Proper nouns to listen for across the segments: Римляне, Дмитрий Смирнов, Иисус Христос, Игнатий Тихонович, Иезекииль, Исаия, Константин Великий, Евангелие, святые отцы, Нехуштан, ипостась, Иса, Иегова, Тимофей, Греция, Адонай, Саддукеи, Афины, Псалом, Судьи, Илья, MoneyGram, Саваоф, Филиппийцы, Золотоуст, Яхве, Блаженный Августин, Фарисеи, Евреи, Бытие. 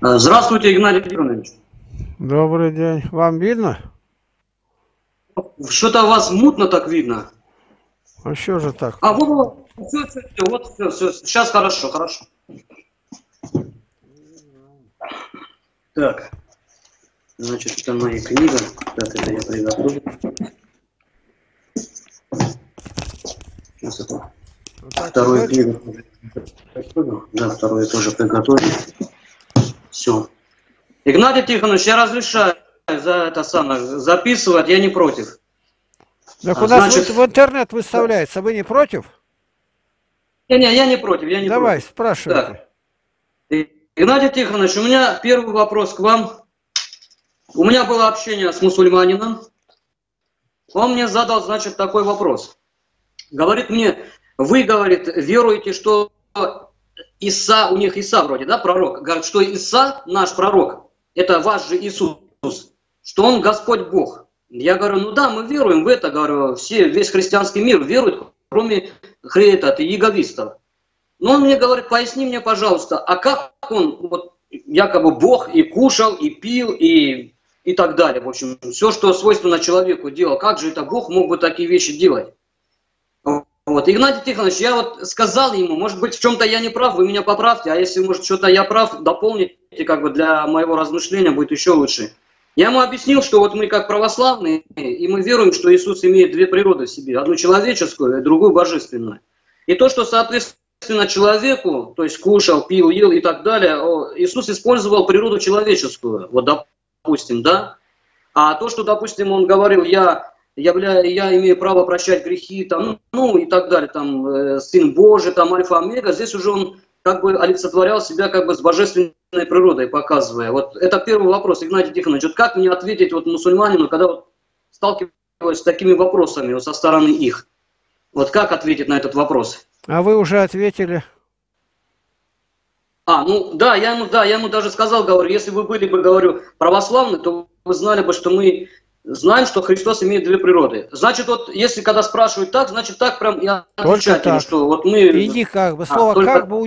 Здравствуйте, Игнатий Тихонович. Добрый день. Вам видно? Что-то вас мутно так видно. А что же так? А вот, все. Сейчас хорошо. Так. Значит, это моя книга. Так, это я приготовлю. Сейчас это. Вторую книгу. Да, вторую тоже приготовлю. Все. Игнатий Тихонович, я разрешаю записывать, я не против. Так у нас значит... в интернет выставляется, вы не против? Не, я не против, я не Давай, против. Спрашивайте. Так. Игнатий Тихонович, у меня первый вопрос к вам. У меня было общение с мусульманином. Он мне задал, значит, такой вопрос. Говорит мне, вы, говорит, веруете, что Иса, у них Иса вроде, да, пророк? Говорит, что Иса, наш пророк, это ваш же Иисус, что он Господь Бог. Я говорю, ну да, мы веруем в это, говорю, все, весь христианский мир верует, кроме иеговистов. Но он мне говорит, поясни мне, пожалуйста, а как он, вот, якобы Бог и кушал, и пил, и так далее, в общем, все, что свойственно человеку делал, как же это Бог мог бы такие вещи делать? Вот, Игнатий Тихонович, я вот сказал ему, может быть, в чем-то я не прав, вы меня поправьте, а если, может, что-то я прав, дополните, как бы для моего размышления будет еще лучше. Я ему объяснил, что вот мы как православные, и мы веруем, что Иисус имеет две природы в себе, одну человеческую, другую божественную. И то, что, соответственно, человеку, то есть кушал, пил, ел и так далее, Иисус использовал природу человеческую, вот, допустим, да? А то, что, допустим, он говорил, я имею право прощать грехи, там, ну и так далее, там, Сын Божий, там, Альфа-Омега, здесь уже он как бы олицетворял себя как бы с божественной природой, показывая. Вот это первый вопрос, Игнатий Тихонович. Вот как мне ответить вот мусульманину, когда вот сталкиваюсь с такими вопросами вот со стороны их? Вот как ответить на этот вопрос? А вы уже ответили. А, ну да, я ему даже сказал, говорю, если вы были бы, говорю, православны, то вы знали бы, что мы... знаем, что Христос имеет две природы. Значит, вот если когда спрашивают так, значит так прям я отвечаю, так. Что вот мы... И не как бы, слово только... как бы,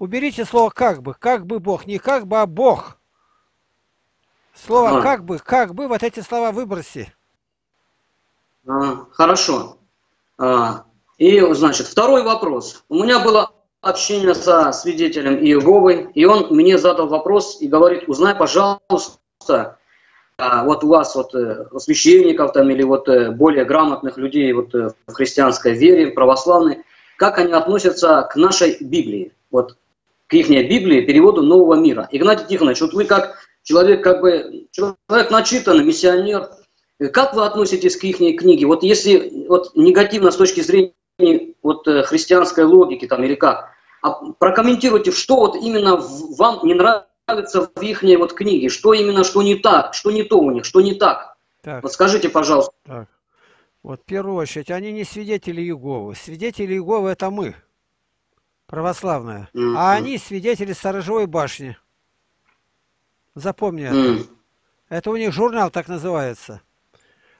уберите слово как бы Бог, не как бы, а Бог. Слово как бы, вот эти слова выброси. Хорошо. И, значит, второй вопрос. У меня было общение со свидетелем Иеговы, и он мне задал вопрос и говорит, узнай, пожалуйста, вот у вас вот священников там или вот более грамотных людей вот в христианской вере, в православной, как они относятся к нашей Библии, вот к их Библии, переводу Нового мира. Игнатий Тихонович, вот вы как человек, начитанный, миссионер, как вы относитесь к их книге? Вот если вот негативно с точки зрения вот христианской логики там или как, прокомментируйте, что вот именно вам не нравится в их вот книге, что именно, что не так, что не то у них, что не так. Вот скажите, пожалуйста. Так. Вот в первую очередь, они не свидетели Иеговы. Свидетели Иеговы это мы, православные. А они свидетели Сторожевой башни. Запомни это. Это у них журнал так называется.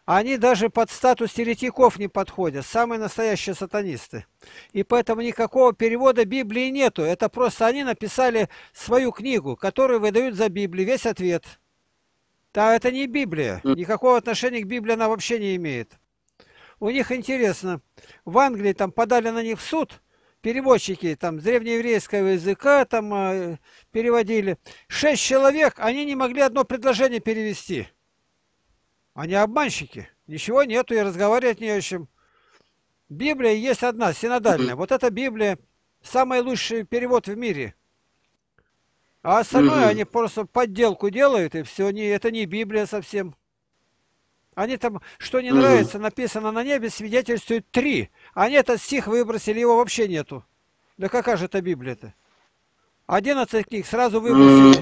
Они даже под статус еретиков не подходят, самые настоящие сатанисты. И поэтому никакого перевода Библии нету. Это просто они написали свою книгу, которую выдают за Библию, весь ответ. Да, это не Библия. Никакого отношения к Библии она вообще не имеет. У них интересно, в Англии там подали на них в суд, переводчики там с древнееврейского языка там переводили. 6 человек, они не могли одно предложение перевести. Они обманщики. Ничего нету и разговаривать не о чем. Библия есть одна, синодальная. Вот эта Библия самый лучший перевод в мире. А остальное они просто подделку делают, и все. Это не Библия совсем. Они там, что не нравится, написано на небе, свидетельствуют 3. Они этот стих выбросили, его вообще нету. Да какая же это Библия-то? 11 книг сразу выбросили.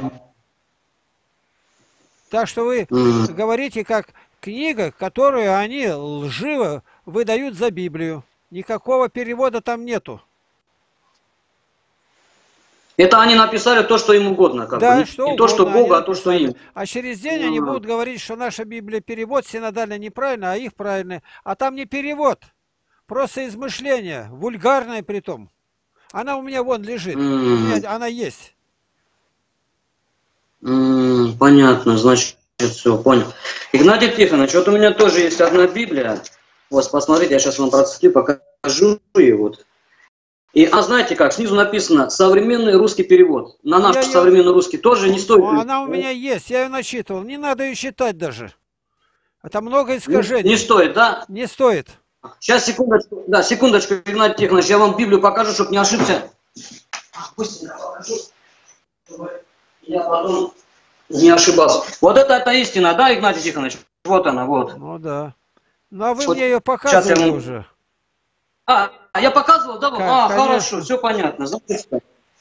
Так что вы говорите, как книга, которую они лживо выдают за Библию. Никакого перевода там нету. Это они написали то, что им угодно. Как да, бы. Что не угодно, то, что Бога, а то, что им. А через день они будут говорить, что наша Библия перевод синодально неправильно, а их правильно. А там не перевод, просто измышление, вульгарное притом. Она у меня вон лежит, она есть. Понятно, значит, все, понял. Игнатий Тихонович, вот у меня тоже есть одна Библия. Вот, посмотрите, я сейчас вам процитирую, покажу ее. Вот. И, знаете как, снизу написано «Современный русский перевод». На наш современный русский тоже не стоит. Она у меня есть, я ее насчитывал. Не надо ее считать даже. Это много искажений. Не стоит, да? Не стоит. Сейчас, секундочку, да, секундочку, Игнатий Тихонович, я вам Библию покажу, чтобы не ошибся. Пусть я покажу, чтобы я потом не ошибался. Вот это истина, да, Игнатий Тихонович? Вот она, вот. Ну да. Ну а вы вот мне ее показывали сейчас уже. Я показывал, да? Хорошо, все понятно.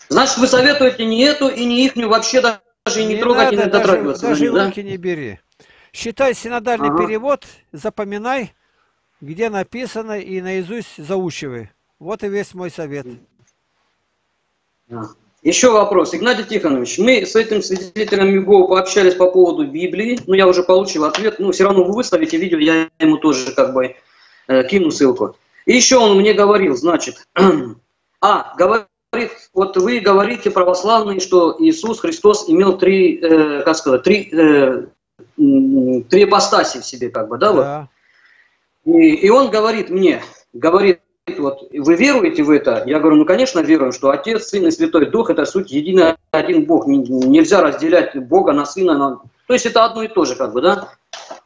Значит, вы советуете не эту и не ихнюю вообще даже не трогать и не дотрагиваться. Даже руки не бери. Считай синодальный перевод, запоминай, где написано, и наизусть заучивай. Вот и весь мой совет. Еще вопрос. Игнатий Тихонович, мы с этим свидетелем Иеговы пообщались по поводу Библии, но я уже получил ответ, но все равно вы выставите видео, я ему тоже как бы кину ссылку. И еще он мне говорил, значит, вот вы говорите православные, что Иисус Христос имел три апостасии в себе, как бы, да? Да. Вот? И он говорит мне, вот, вы веруете в это? Я говорю, ну, конечно, веруем, что Отец, Сын и Святой Дух – это суть единый один Бог. Нельзя разделять Бога на Сына. То есть это одно и то же, как бы, да?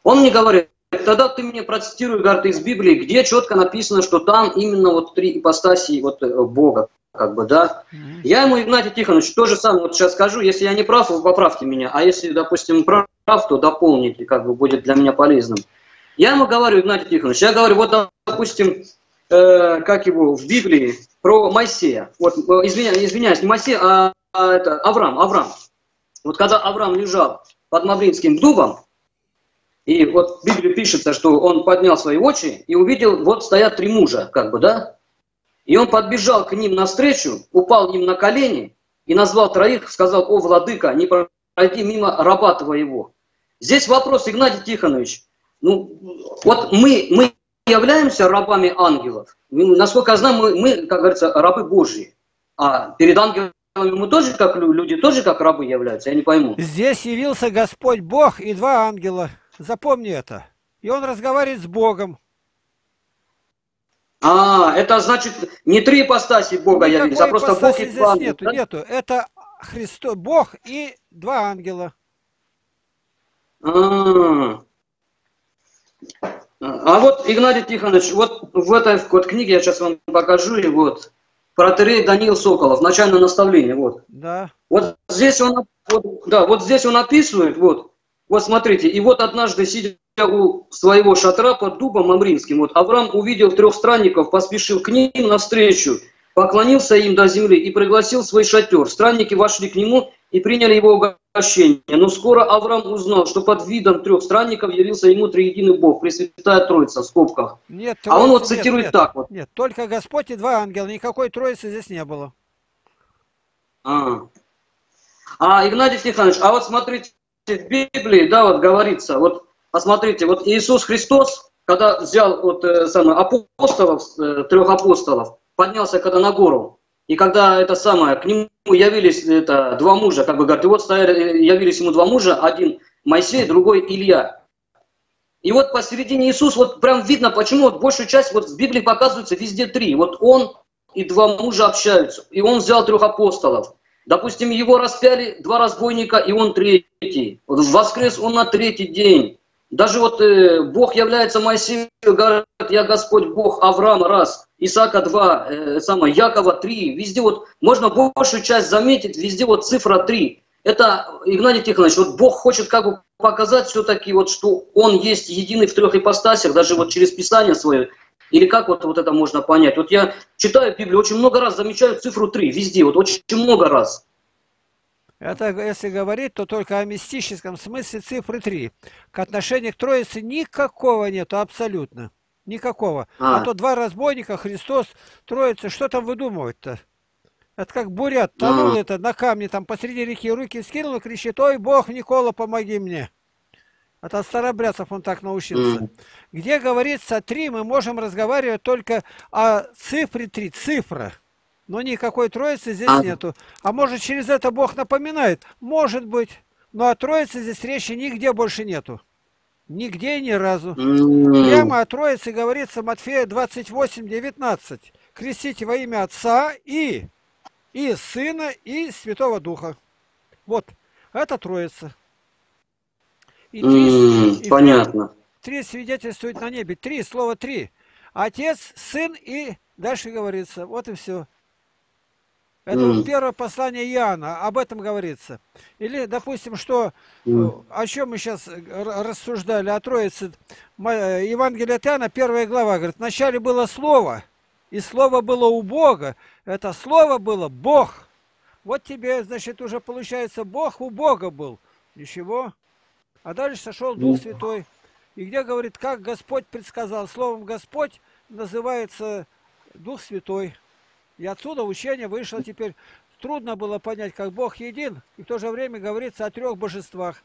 Он мне говорит, тогда ты мне процитируй, говорит, из Библии, где четко написано, что там именно вот три ипостаси вот Бога, как бы, да? Я ему, Игнатий Тихонович, то же самое вот сейчас скажу, если я не прав, вы поправьте меня, а если, допустим, прав, то дополните, как бы, будет для меня полезным. Я ему говорю, Игнатий Тихонович, я говорю, вот, допустим, в Библии про Моисея. Вот, извиняюсь, не Моисея, это Авраам. Вот когда Авраам лежал под Мавринским дубом, и вот в Библии пишется, что он поднял свои очи и увидел, вот стоят три мужа, как бы, да? И он подбежал к ним навстречу, упал им на колени и назвал троих, сказал: «О, владыка, не пройди мимо раба твоего». Здесь вопрос, Игнатий Тихонович. Ну, вот мы являемся рабами ангелов. Насколько я знаю, мы, как говорится, рабы Божьи. А перед ангелами мы тоже, как люди, тоже как рабы являются, я не пойму. Здесь явился Господь Бог и два ангела. Запомни это. И он разговаривает с Богом. Это значит не три ипостаси Бога явились, а просто Бог и два ангела. Нету, да? Нету. Это Христос, Бог и два ангела. Вот, Игнатий Тихонович, вот в этой книге, я сейчас вам покажу, и вот, протоиерей Даниил Соколов, начальное наставление, вот. Да. Вот здесь он, описывает, вот смотрите, и вот однажды, сидя у своего шатра под дубом мамринским, вот, Авраам увидел трех странников, поспешил к ним навстречу, поклонился им до земли и пригласил свой шатер. Странники вошли к нему и приняли его угощение. Но скоро Авраам узнал, что под видом трех странников явился ему триединый Бог, Пресвятая Троица, в скобках. Нет, Троицы, он цитирует так вот. Нет, только Господь и два ангела, никакой Троицы здесь не было. Игнатий Тихонович, вот смотрите, в Библии, да, вот говорится, вот посмотрите, вот Иисус Христос, когда взял апостолов, трех апостолов, поднялся когда на гору. И когда к нему явились два мужа, как бы говорят, и вот стояли, явились ему два мужа, один Моисей, другой Илья. И вот посередине Иисус, вот прям видно, почему вот большую часть в Библии показывается везде три. Вот он и два мужа общаются, и он взял трех апостолов. Допустим, его распяли два разбойника, и он третий. Вот воскрес он на третий день. Даже Бог является Моисеем, говорит, я Господь Бог Авраама, раз, Исаака, два, Якова, три. Везде можно большую часть заметить, везде цифра 3. Это, Игнатий Тихонович, Бог хочет как бы показать все-таки, что Он есть единый в трех ипостасях, даже через Писание свое. Или как вот это можно понять? Вот я читаю Библию, очень много раз замечаю цифру 3, везде, очень много раз. Это, если говорить, то только о мистическом смысле цифры 3. К отношению к Троице никакого нету, абсолютно. Никакого. А то два разбойника, Христос, Троица, что там выдумывать-то? Это как бурят, тонул на камне, там посреди реки руки скинул и кричит: «Ой, Бог, Никола, помоги мне!» Это от старобрядцев он так научился. Где говорится 3, мы можем разговаривать только о цифре 3, цифра. Но никакой Троицы здесь нету. А может, через это Бог напоминает? Может быть. Но о Троице здесь речи нигде больше нету. Нигде и ни разу. Прямо о Троице говорится Матфея 28:19. Крестите во имя Отца и Сына, и Святого Духа. Вот. Это Троица. И понятно. Три свидетельствует на небе. Три, слово три. Отец, Сын и дальше говорится. Вот и все. Это первое послание Иоанна, об этом говорится. Или, допустим, что, о чем мы сейчас рассуждали, о Троице. Евангелие от Иоанна, 1 глава, говорит, вначале было Слово, и Слово было у Бога. Это Слово было Бог. Вот тебе, значит, уже получается, Бог у Бога был. Ничего. А дальше сошел Дух Святой. И где, говорит, как Господь предсказал, словом Господь называется Дух Святой. И отсюда учение вышло теперь. Трудно было понять, как Бог един, и в то же время говорится о трех божествах.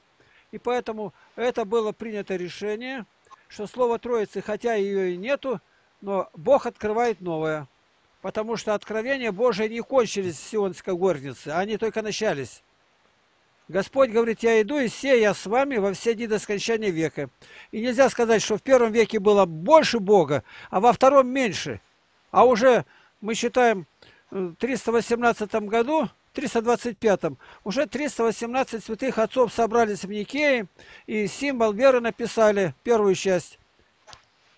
И поэтому это было принято решение, что слово Троицы, хотя ее и нету, но Бог открывает новое. Потому что откровения Божии не кончились в Сионской горнице, они только начались. Господь говорит, я иду, и сей я с вами во все дни до скончания века. И нельзя сказать, что в первом веке было больше Бога, а во втором меньше. А уже... Мы считаем, в 318 году, 325, уже 318 святых отцов собрались в Никее, и символ веры написали, первую часть.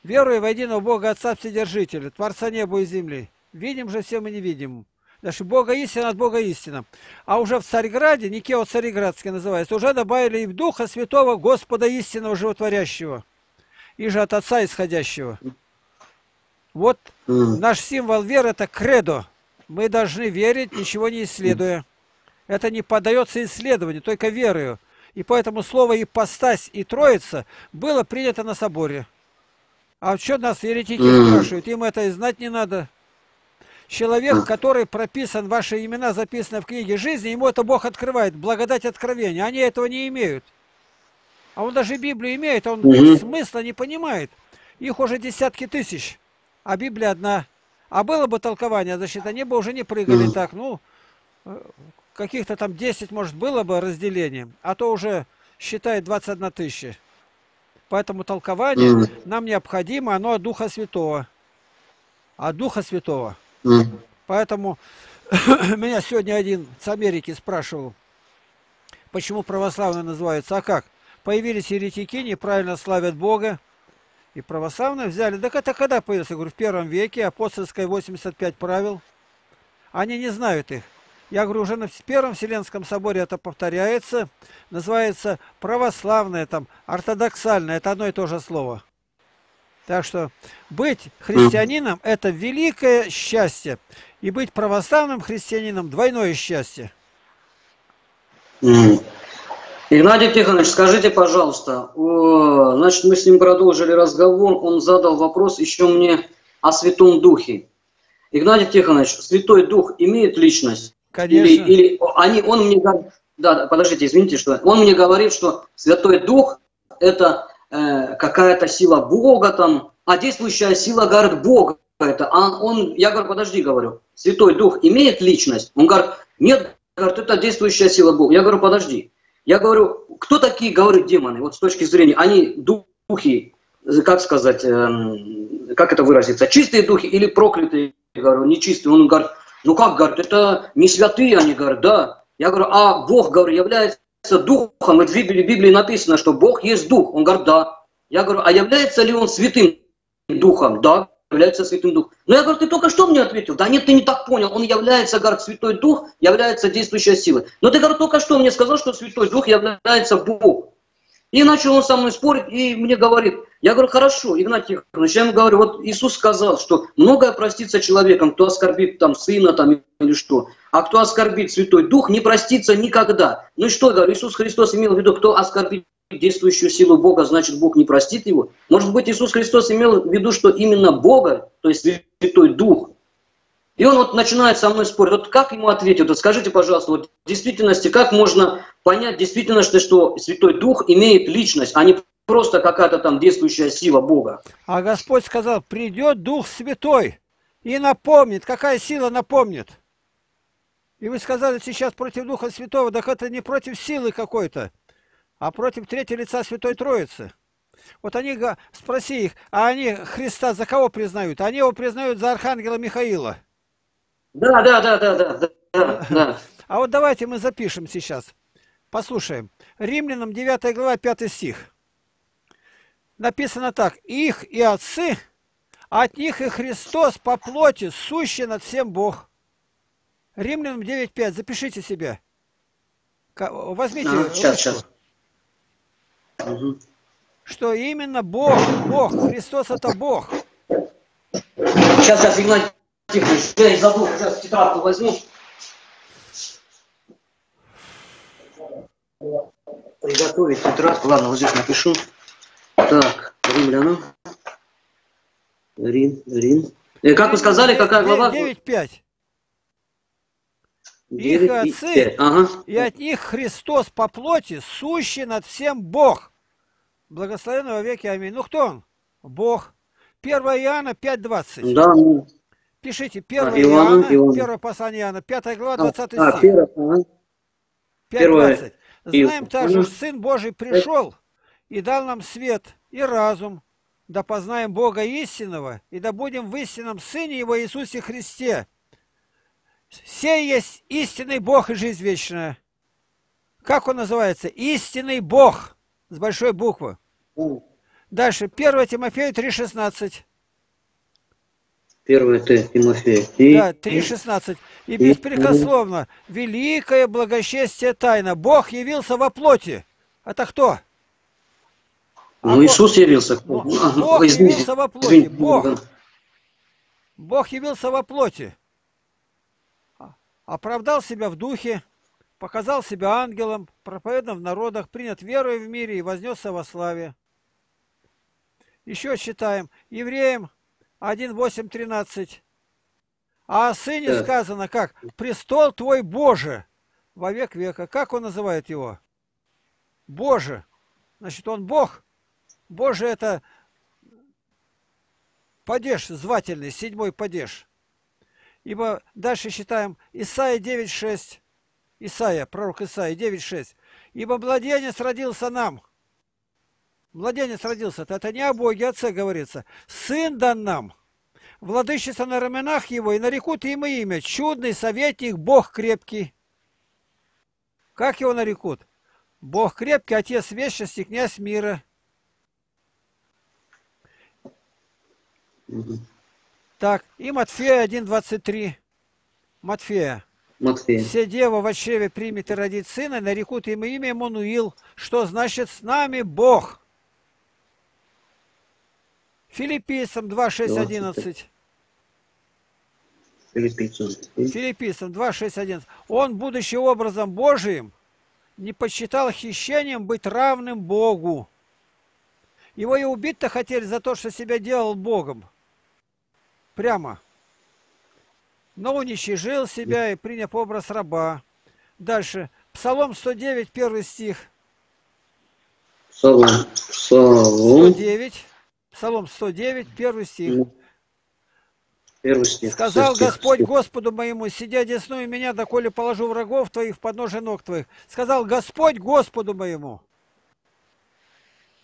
«Веруя во единого Бога Отца Вседержителя, Творца неба и земли, видим же всем и невидимым». Значит, Бога истина от Бога истина. А уже в Царьграде, Никео Царьградский называется, уже добавили и в Духа Святого Господа истинного животворящего, и же от Отца исходящего. Вот наш символ веры – это кредо. Мы должны верить, ничего не исследуя. Это не поддается исследованию, только верою. И поэтому слово «ипостась» и «троица» было принято на соборе. А что нас еретики спрашивают? Им это и знать не надо. Человек, который прописан, ваши имена записаны в книге жизни, ему это Бог открывает, благодать откровения. Они этого не имеют. А он даже Библию имеет, а он смысла не понимает. Их уже десятки тысяч. А Библия одна. А было бы толкование, значит, они бы уже не прыгали так. Ну, каких-то там 10, может, было бы разделение. А то уже считает 21 тысяча. Поэтому толкование нам необходимо, оно от Духа Святого. От Духа Святого. Поэтому меня сегодня один с Америки спрашивал, почему православные называются. А как? Появились еретики, неправильно славят Бога. И православные взяли. Так это когда появился? Я говорю, в первом веке, апостольское 85 правил. Они не знают их. Я говорю, уже на Первом Вселенском соборе это повторяется. Называется православное, там, ортодоксальное. Это одно и то же слово. Так что быть христианином – это великое счастье. И быть православным христианином – двойное счастье. Игнатий Тихонович, скажите, пожалуйста, значит, мы с ним продолжили разговор, он задал вопрос еще мне о Святом Духе. Игнатий Тихонович, Святой Дух имеет личность? Конечно. Он мне говорит, да, подождите, извините, что он мне говорит, что Святой Дух – это какая-то сила Бога, там, а действующая сила, говорит, Бога. Это, я говорю, подожди, говорю, Святой Дух имеет личность? Он говорит, нет, говорит, это действующая сила Бога. Я говорю, подожди. Я говорю, кто такие, говорят, демоны, вот с точки зрения, они духи, как сказать, как это выразиться, чистые духи или проклятые, я говорю, нечистые. Он говорит, ну как, говорит, это не святые, они говорят, да. Я говорю, а Бог, говорю, является духом, и в Библии написано, что Бог есть дух. Он говорит, да. Я говорю, а является ли он святым духом? Да, является святым духом. Но я говорю, ты только что мне ответил? Да нет, ты не так понял. Он является, говорит, Святой Дух, является действующей силой. Но ты, говорит, только что мне сказал, что Святой Дух является Бог. И начал он со мной спорить, и мне говорит, я говорю, хорошо, Игнатий Тихонович, я ему говорю, вот Иисус сказал, что многое простится человеком, кто оскорбит там сына там, или что, а кто оскорбит Святой Дух, не простится никогда. Ну и что, говорю, Иисус Христос имел в виду, кто оскорбит действующую силу Бога, значит, Бог не простит его. Может быть, Иисус Христос имел в виду, что именно Бога, то есть Святой Дух. И он вот начинает со мной спорить. Вот как ему ответить? Вот скажите, пожалуйста, вот в действительности, как можно понять действительно, что Святой Дух имеет личность, а не просто какая-то там действующая сила Бога? А Господь сказал, придет Дух Святой и напомнит. Какая сила напомнит? И вы сказали сейчас против Духа Святого, так это не против силы какой-то, а против третьего лица Святой Троицы. Вот они, спроси их, а они Христа за кого признают? Они его признают за архангела Михаила. Да. А вот давайте мы запишем сейчас. Послушаем. Римлянам 9 глава 5 стих. Написано так. Их и отцы, от них и Христос по плоти, сущий над всем Бог. Римлянам 9.5. Запишите себе. Возьмите сейчас. Угу. Что именно Бог, Христос это Бог. Сейчас, Игнатий Тихонович, я не забыл, сейчас тетрадку возьму. Приготовить тетрадку. Ладно, вот здесь напишу. Так, Римлянам. Как вы сказали, какая глава? 9.5. Их отцы, и от них Христос по плоти, сущий над всем Бог. Благословен во веки. Аминь. Ну кто он? Бог. 1 Иоанна 5.20. Да. Пишите. 1 Иоанна. Первое послание Иоанна. 5 глава 20 стих. 5.20. Знаем также, что Сын Божий пришел и дал нам свет и разум, да познаем Бога истинного, и да будем в истинном Сыне Его Иисусе Христе. Сей есть истинный Бог и жизнь вечная. Как он называется? Истинный Бог. С большой буквы. Дальше. 1 Тимофею 3.16. 1 Тимофею. Да, 3.16. И беспрекословно. Великое благочестие тайна. Бог явился во плоти. Это кто? Иисус явился. Бог явился во плоти. Бог явился во плоти. Оправдал себя в духе, показал себя ангелом, проповедан в народах, принят верой в мире и вознесся во славе. Еще считаем. Евреям 1.8.13. А о Сыне сказано как? Престол твой Божий во век века. Как он называет его? Божий. Значит, он Бог. Божий это падеж звательный, седьмой падеж. Ибо дальше считаем Исаия 9.6. Исаия, пророк Исаия 9.6. Ибо младенец родился нам. Младенец родился. Это не о Боге, Отце говорится. Сын дан нам. Владычица на раменах его, и нарекут ему имя. Чудный советник, Бог крепкий. Как его нарекут? Бог крепкий, Отец вечности, князь мира. Так, и Матфея 1.23. Матфея. Все дева в чреве примет и родит сына, нарекут ему имя Эммануил, что значит с нами Бог. Филиппийцам 2.6.11. Филиппийцам 2.6.11. Он, будучи образом Божиим, не почитал хищением быть равным Богу. Его и убить-то хотели за то, что себя делал Богом. Прямо. Но уничижил себя и принял образ раба. Дальше. Псалом 109, первый стих. Псалом 109, первый стих. Сказал Господь Господу моему, сидя десную меня, доколе положу врагов твоих в подножие ног твоих. Сказал Господь Господу моему.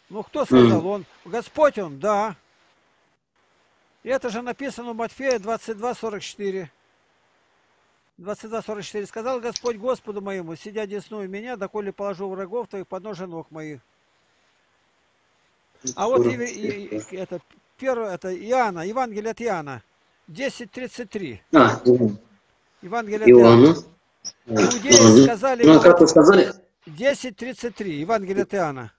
Ну кто сказал? Он. Господь он, да. И это же написано у Матфея 22.44. 22.44. Сказал Господь Господу моему, сидя десную меня, доколе положу врагов твоих подножие ног моих. А вот это Иоанна, Евангелие от Иоанна, 10.33. Евангелие от Иоанна. Иудеи сказали... 10.33, Евангелие от Иоанна.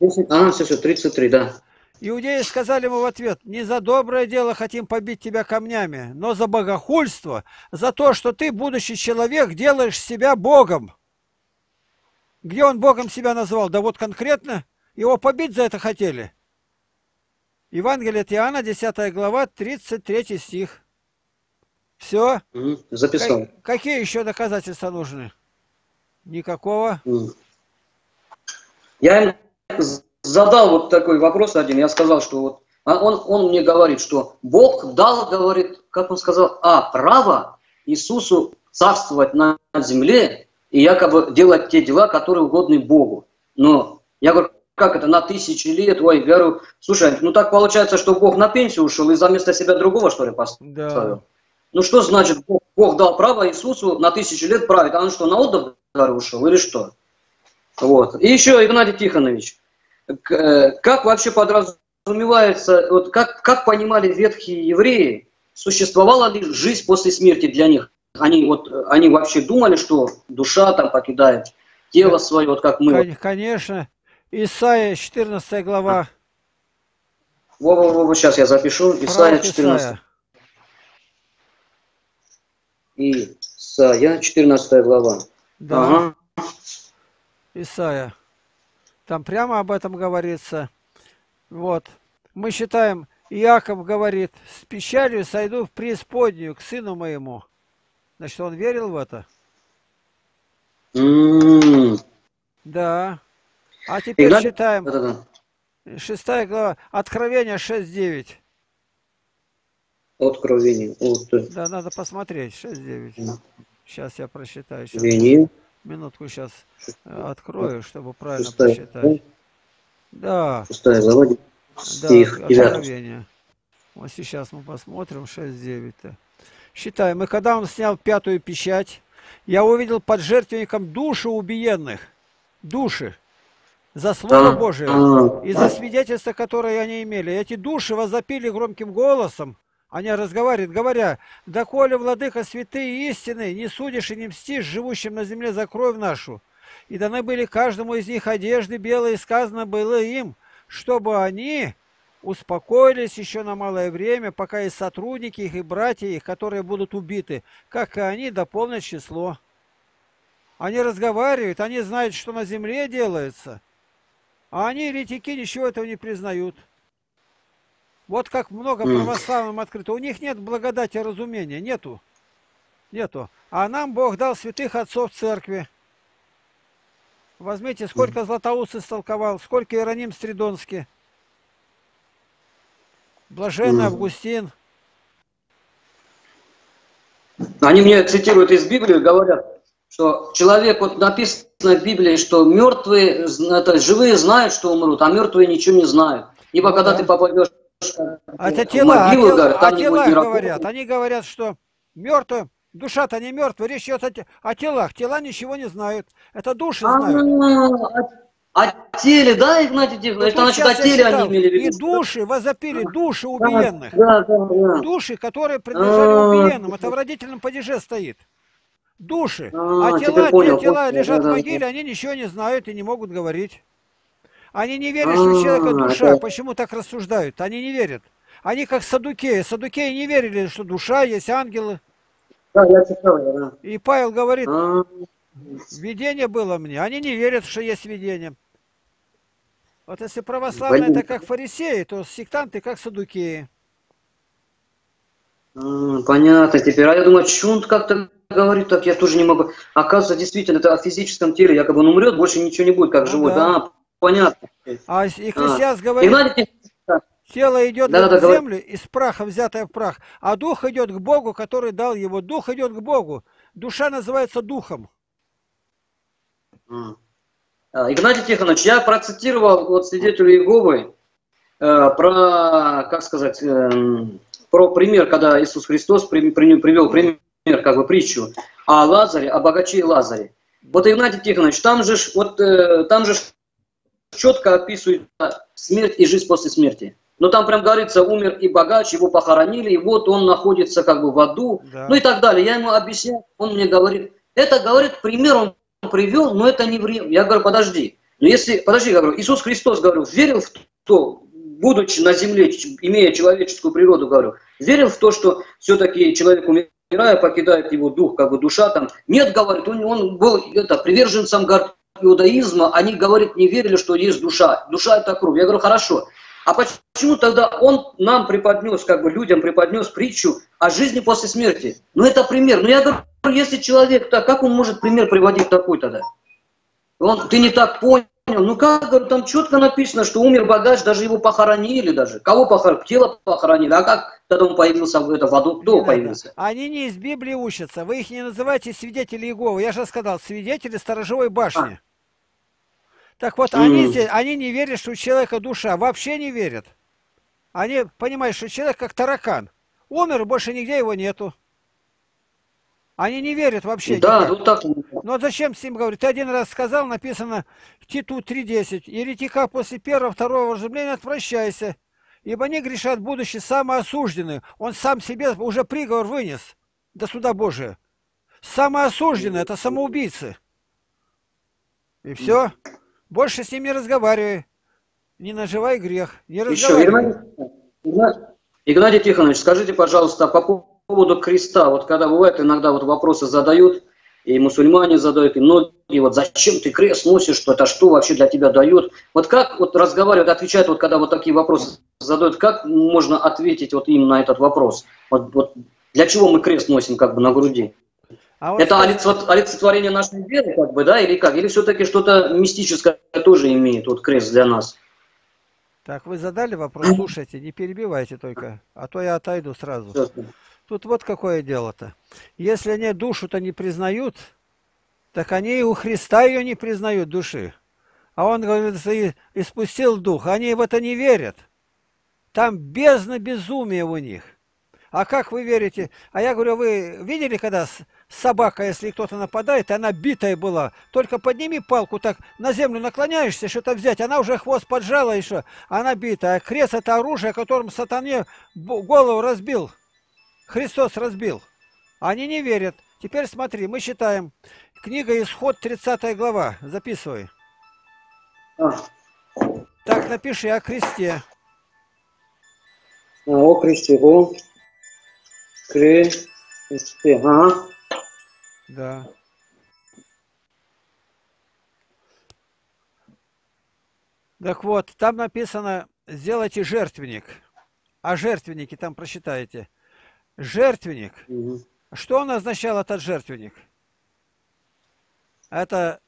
33, да. Иудеи сказали ему в ответ, не за доброе дело хотим побить тебя камнями, но за богохульство, за то, что ты, будущий человек, делаешь себя Богом. Где он Богом себя назвал? Да вот конкретно его побить за это хотели. Евангелие от Иоанна, 10 глава, 33 стих. Все? Записал. Какие еще доказательства нужны? Никакого. Я задал вот такой вопрос один, я сказал, что вот, он мне говорит, что Бог дал, говорит, как он сказал, право Иисусу царствовать на земле и якобы делать те дела, которые угодны Богу. Но я говорю, как это, на тысячи лет? Ой, говорю, слушай, ну так получается, что Бог на пенсию ушел и за место себя другого, что ли, поставил? Да. Ну что значит, Бог дал право Иисусу на тысячу лет править, а он что, на отдых ушел или что? Вот. И еще, Игнатий Тихонович, как вообще подразумевается, вот как понимали ветхие евреи, существовала ли жизнь после смерти для них? Они вообще думали, что душа там покидает тело свое, вот как мы? Конечно. Исаия, 14 глава. Сейчас я запишу. Исаия, 14. Исаия, 14 глава. Да. Ага. Исаия. Там прямо об этом говорится. Вот. Мы считаем, Иаков говорит: «С печалью сойду в преисподнюю к сыну моему». Значит, он верил в это? Да. А теперь читаем 6 глава, Откровение 6.9. Откровение. Да, надо посмотреть, 6.9. Сейчас я прочитаю. Сейчас. Минутку сейчас открою, чтобы правильно прочитать. Да. 6 глава, стих 9. Вот сейчас мы посмотрим 6.9. Считаем. «И когда он снял пятую печать, я увидел под жертвенником души убиенных». Души. «За Слово Божие и за свидетельство, которое они имели. Эти души возопили громким голосом». Они разговаривают, говоря: «Доколе, Владыка, святые истины, не судишь и не мстишь живущим на земле за кровь нашу». И даны были каждому из них одежды белые, сказано было им, чтобы они успокоились еще на малое время, пока и сотрудники их, и братья их, которые будут убиты, как и они, дополнят число. Они разговаривают, они знают, что на земле делается. А они, еретики, ничего этого не признают. Вот как много православным открыто. У них нет благодати разумения. Нету. Нету. А нам Бог дал святых отцов церкви. Возьмите, сколько Златоуст истолковал, сколько Иероним Стридонский. Блаженный Августин. Они мне цитируют из Библии, говорят, что человек, вот написано в Библии, что мертвые, это живые знают, что умрут, а мертвые ничего не знают. Ибо когда ты попадешь в могилу, говорят, они говорят, что мертвые, душа-то не мертвая, речь идет о телах, тела ничего не знают, это души знают. О теле, да, Игнатий Тихонович? Это значит, о теле они имели в виду. И души возопили, души убиенных, души, которые принадлежали убиенным, это в родительном падеже стоит. Души. А тела лежат в могиле, они ничего не знают и не могут говорить. Они не верят, что у человека душа. Почему так рассуждают? Они не верят. Они как саддукеи. Саддукеи не верили, что душа, есть ангелы. Да, я читал, да. И Павел говорит: видение было мне. Они не верят, что есть видение. Вот если православные это как фарисеи, то сектанты как саддукеи. Понятно теперь. А я думаю, чунт как-то говорит, так я тоже не могу. Оказывается, действительно, это о физическом теле. Якобы он умрет, больше ничего не будет, как живой. Да, понятно. А Экклесиаст говорит: тело идет в землю, из праха взятое в прах, а дух идет к Богу, который дал его. Дух идет к Богу. Душа называется духом. Игнатий Тихонович, я процитировал вот свидетелю Иеговы про, как сказать, про пример, когда Иисус Христос привел пример, как бы притчу о Лазаре, о богаче и Лазаре. Вот, Игнатий Тихонович, там же четко описывают смерть и жизнь после смерти. Но там прям говорится: умер и богач, его похоронили, и вот он находится как бы в аду, ну и так далее. Я ему объясняю, он мне говорит, это, говорит, пример он привел, но это не время. Я говорю: подожди, но если, подожди, я говорю, Иисус Христос, говорю, верил в то, будучи на земле, имея человеческую природу, говорю, верил в то, что все-таки человек умер, покидает его дух, как бы душа там. Нет, говорит, он был приверженцем иудаизма, они, говорит, не верили, что есть душа. Душа – это кровь. Я говорю: хорошо. А почему тогда он нам преподнес, как бы людям преподнес притчу о жизни после смерти? Ну, это пример. Ну, я говорю, если человек, так как он может пример приводить такой тогда? Он, ты не так понял. Ну, как, говорю, там четко написано, что умер богач, даже его похоронили даже. Кого похоронили? Тело похоронили. А как? когда он появился, это воду, кто появился. Они не из Библии учатся. Вы их не называете свидетели Иеговы. Я же сказал, свидетели Сторожевой башни. Так вот, они, здесь, они не верят, что у человека душа. Вообще не верят. Они понимают, что человек как таракан. Умер, больше нигде его нету. Они не верят вообще. Да, ну так. Но зачем с ним говорить? Ты один раз сказал, написано в Титу 3.10. Еретика после первого, второго разжимления отвращайся, ибо они грешат, будучи самоосуждены. Он сам себе уже приговор вынес до суда Божия. Самоосуждены, это самоубийцы. И все. Больше с ним не разговаривай. Не наживай грех. Не разговаривай. Еще, Игнатий Тихонович, скажите, пожалуйста, по поводу креста, вот когда бывает, иногда вот вопросы задают, и мусульмане задают, и многие, вот зачем ты крест носишь, что это что вообще для тебя дают? Вот как вот разговаривают, отвечают, вот когда вот такие вопросы задают, как можно ответить вот им на этот вопрос? Вот, вот для чего мы крест носим как бы на груди? А вот это олицетворение нашей веры как бы, да, или как? Или все-таки что-то мистическое тоже имеет вот крест для нас? Так, вы задали вопрос, слушайте, не перебивайте только, а то я отойду сразу. Тут вот какое дело-то. Если они душу-то не признают, так они и у Христа ее не признают, души. А он, говорит, испустил дух. Они в это не верят. Там бездна безумия у них. А как вы верите? А я говорю, вы видели, когда собака, если кто-то нападает, она битая была, только подними палку, так на землю наклоняешься, что-то взять, она уже хвост поджала еще, она битая. А крест — это оружие, которым сатане голову разбил. Христос разбил. Они не верят. Теперь смотри, мы читаем. Книга Исход, 30 глава. Записывай. Так, напиши о кресте. О кресте. О кресте. Ага. Да. Так вот, там написано, сделайте жертвенник. О жертвеннике там прочитаете. Жертвенник. Что он означал, этот жертвенник? Это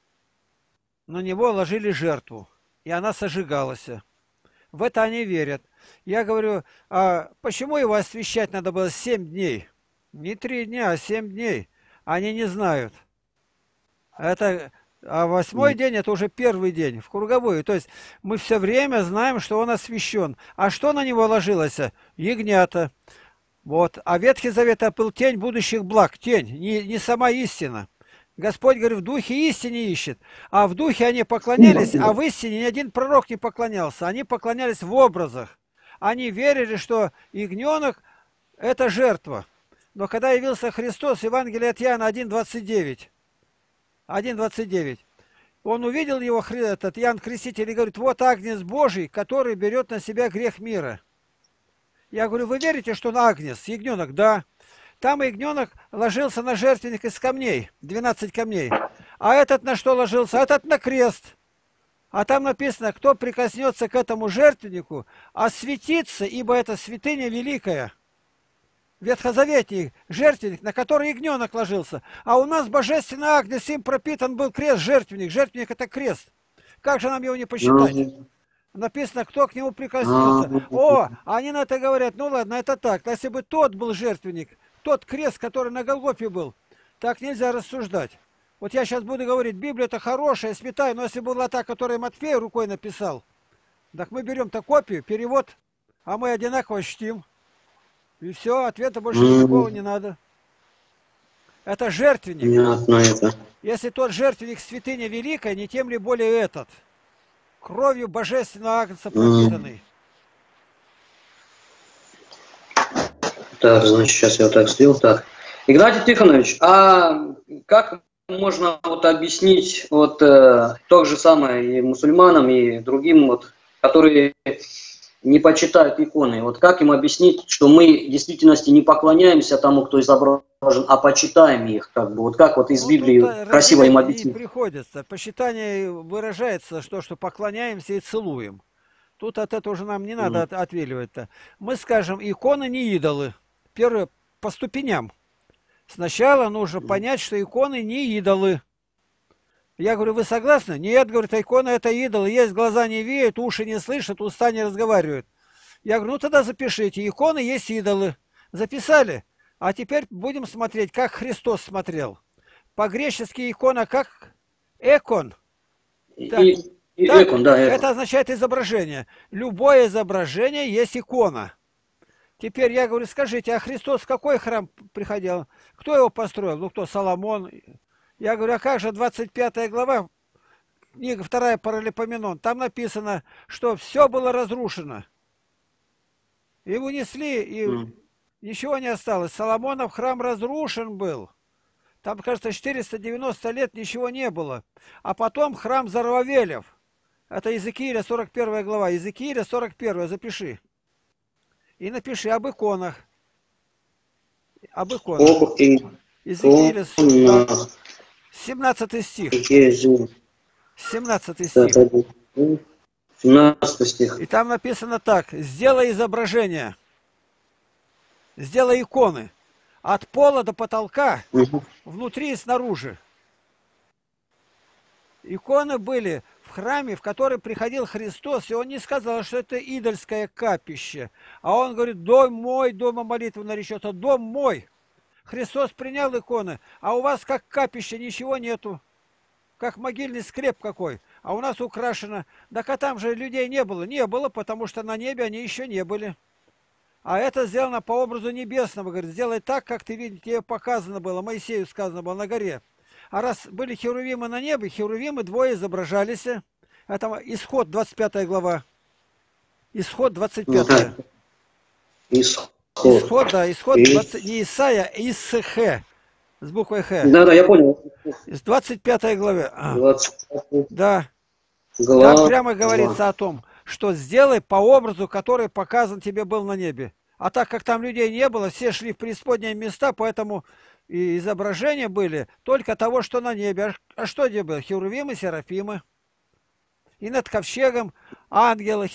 на него ложили жертву, и она сожигалась. В это они верят. Я говорю, а почему его освящать надо было 7 дней? Не 3 дня, а 7 дней. Они не знают. Это, а 8-й день — это уже первый день, в круговую. То есть мы все время знаем, что он освящен. А что на него ложилось? Ягнята. Вот. А Ветхий Завет — это был тень будущих благ, тень, не сама истина. Господь, говорит, в духе истине ищет, а в духе они поклонялись, а в истине ни один пророк не поклонялся, они поклонялись в образах. Они верили, что ягненок – это жертва. Но когда явился Христос, Евангелие от Иоанна 1.29, он увидел его, этот Иоанн Креститель, и говорит, вот Агнец Божий, который берет на себя грех мира. Я говорю, вы верите, что на Агнец, ягненок? Да. Там ягненок ложился на жертвенник из камней, 12 камней. А этот на что ложился? Этот на крест. А там написано, кто прикоснется к этому жертвеннику, осветится, ибо это святыня великая. Ветхозаветный жертвенник, на который ягненок ложился. А у нас божественный Агнец, им пропитан был крест, жертвенник. Жертвенник — это крест. Как же нам его не посчитать? Написано, кто к нему прикоснется. О, они на это говорят, ну ладно, это так. Если бы тот был жертвенник, тот крест, который на Голгофе был, так нельзя рассуждать. Вот я сейчас буду говорить, Библия-то хорошая, святая, но если была та, которую Матфей рукой написал, так мы берем-то копию, перевод, а мы одинаково чтим. И все, ответа больше никакого не надо. Это жертвенник. Если тот жертвенник святыня великая, не тем ли более этот. Кровью божественного Агнца пропитанный. Так, значит, сейчас я вот так сделал. Так. Игнатий Тихонович, а как можно вот объяснить вот то же самое и мусульманам, и другим, вот, которые не почитают иконы? Вот как им объяснить, что мы в действительности не поклоняемся тому, кто изображен, а почитаем их, как бы? Вот как вот из Библии ну, красиво им объяснить? Приходится. Почитание выражается, что поклоняемся и целуем. Тут от этого уже нам не надо отвеливать-то. Мы скажем, иконы не идолы. Первое, по ступеням. Сначала нужно понять, что иконы не идолы. Я говорю, вы согласны? Нет, говорит, икона — это идол. Есть глаза не видят, уши не слышат, уста не разговаривают. Я говорю, ну тогда запишите, иконы есть идолы. Записали. А теперь будем смотреть, как Христос смотрел. По-гречески икона как экон. Так, экон, да, экон. Это означает изображение. Любое изображение есть икона. Теперь я говорю, скажите, а Христос в какой храм приходил? Кто его построил? Ну кто, Соломон? Я говорю, а как же 25 глава, книга 2 Паралипоменон? Там написано, что все было разрушено. И унесли, и ничего не осталось. Соломонов храм разрушен был. Там, кажется, 490 лет ничего не было. А потом храм Зарвавелев. Это Иезекииля 41 глава. Иезекииля 41, запиши. И напиши об иконах. Об иконах. Иезекииля 17 стих. 17 стих. 17 стих. И там написано так. Сделай изображение. Сделай иконы. От пола до потолка, внутри и снаружи. Иконы были в храме, в который приходил Христос, и он не сказал, что это идольское капище. А он говорит, дом мой, дома молитвы наречется, дом мой. Христос принял иконы, а у вас как капище ничего нету. Как могильный склеп какой, а у нас украшено. Так а там же людей не было. Не было, потому что на небе они еще не были. А это сделано по образу небесному. Говорит, сделай так, как ты видишь, тебе показано было, Моисею сказано было на горе. А раз были херувимы на небе, херувимы двое изображались. Это Исход, 25 глава. Исход, 25. Исход. Исход, да, Исход, 20, не Исаия, а Исх. С буквой Х. Да, я понял. С 25 главы. 25. Да. Глава. Там прямо говорится о том, что сделай по образу, который показан тебе был на небе. А так как там людей не было, все шли в преисподние места, поэтому и изображения были только того, что на небе. А что где было? Херувимы, серафимы. И над ковчегом ангелы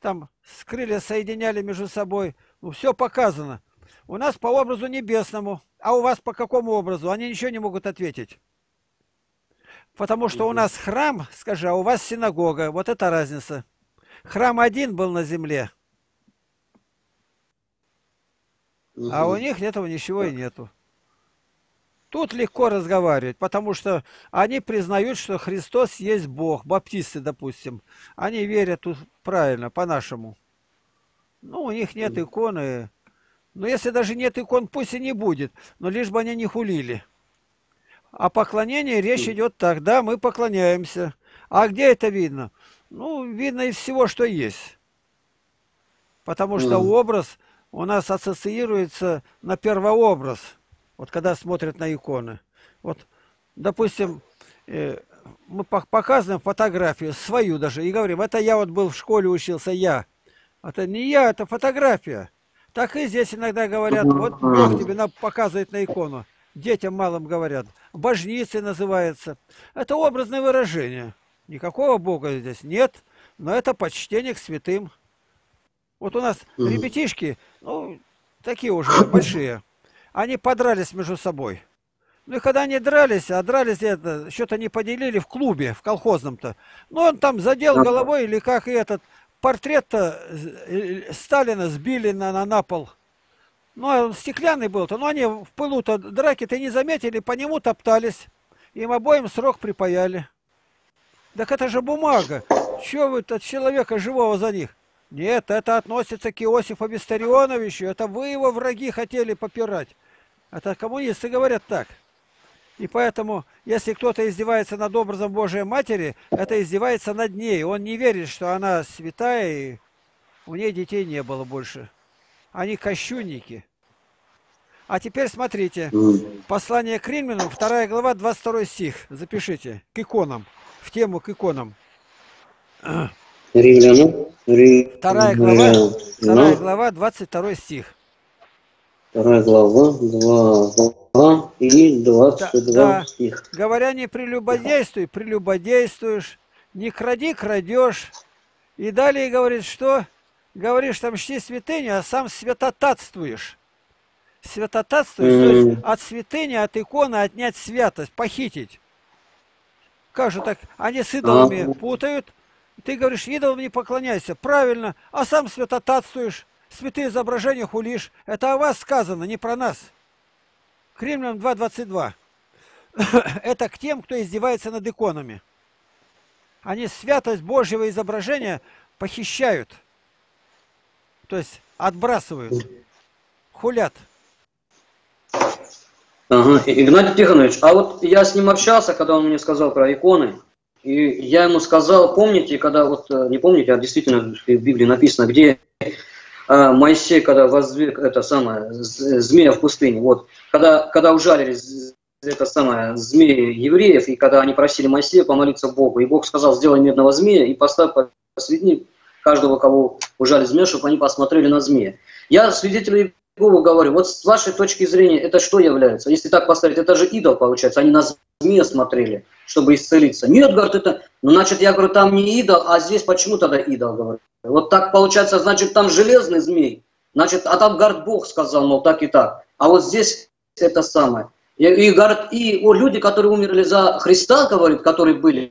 там с крылья соединяли между собой. Ну, все показано. У нас по образу небесному. А у вас по какому образу? Они ничего не могут ответить. Потому что у нас храм, скажи, а у вас синагога. Вот это разница. Храм один был на земле, а у них этого ничего и нету. Тут легко разговаривать, потому что они признают, что Христос есть Бог. Баптисты, допустим, они верят правильно, по-нашему. Ну, у них нет иконы. Но если даже нет икон, пусть и не будет, но лишь бы они не хулили. О поклонении речь идет так, да, мы поклоняемся. А где это видно? Ну, видно из всего, что есть. Потому что образ у нас ассоциируется на первообраз. Вот когда смотрят на иконы. Вот, допустим, мы показываем фотографию, свою даже, и говорим, это я вот был в школе, учился, я. Это не я, это фотография. Так и здесь иногда говорят, вот Бог тебе показывает на икону. Детям малым говорят. Божницей называется. Это образное выражение. Никакого Бога здесь нет, но это почтение к святым. Вот у нас ребятишки, ну, такие уже большие, они подрались между собой. Ну, и когда они дрались, а дрались это, что-то не поделили в клубе, в колхозном-то. Ну, он там задел головой, или как и этот портрет-то Сталина сбили на пол. Ну, он стеклянный был-то, но они в пылу-то драки-то не заметили, по нему топтались. Им обоим срок припаяли. Так это же бумага. Чего вы от человека живого за них? Нет, это относится к Иосифу Вестер-Юнионовичу. Это вы его враги хотели попирать. Это коммунисты говорят так. И поэтому, если кто-то издевается над образом Божией Матери, это издевается над ней. Он не верит, что она святая, и у ней детей не было больше. Они кощунники. А теперь смотрите. Послание к Римлянам, 2 глава, 22 стих. Запишите. К иконам. В тему к иконам. Римлянам. 2 глава, 22 стих. 2 глава, 2 и 22 стих. Говоря, не прелюбодействуй, прелюбодействуешь, не кради, крадешь. И далее говорит, что? Говоришь, там чти святыню, а сам святотатствуешь. Святотатствуешь, то есть от святыни, от иконы отнять святость, похитить. Как же так? Они с идолами путают. Ты говоришь, идолам не поклоняйся. Правильно. А сам святотатствуешь, святые изображения хулишь. Это о вас сказано, не про нас. К Римлянам 2:22. Это к тем, кто издевается над иконами. Они святость Божьего изображения похищают. То есть отбрасывают. Хулят. Ага. Игнатий Тихонович, а вот я с ним общался, когда он мне сказал про иконы. И я ему сказал, помните, когда вот, не помните, а действительно в Библии написано, где Моисей, когда воздвиг это самое, змея в пустыне, вот, когда ужалили это самое, змеи евреев, и когда они просили Моисея помолиться Богу, и Бог сказал, сделай медного змея и поставь посредине каждого, кого ужали змея, чтобы они посмотрели на змея. Я свидетелю Иеговы говорю, вот с вашей точки зрения, это что является? Если так поставить, это же идол получается, они на змея смотрели, чтобы исцелиться. Нет, говорит, это... Ну, значит, я говорю, там не идол, а здесь почему тогда идол, говорю? Вот так получается, значит, там железный змей, значит, а там, говорит, Бог сказал, мол, так и так. А вот здесь это самое. И, говорит, и о, люди, которые умерли за Христа, говорит, которые были,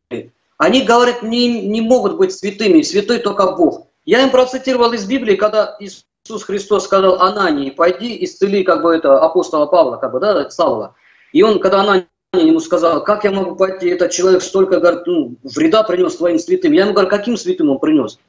они, говорят, не могут быть святыми, святой только Бог. Я им процитировал из Библии, когда Иисус Христос сказал Анании, пойди, исцели, как бы, это, апостола Павла, как бы, да, Савла. И он, когда Анании, ему сказал, как я могу пойти, этот человек столько, говорит, ну, вреда принес твоим святым. Я ему говорю, каким святым он принес?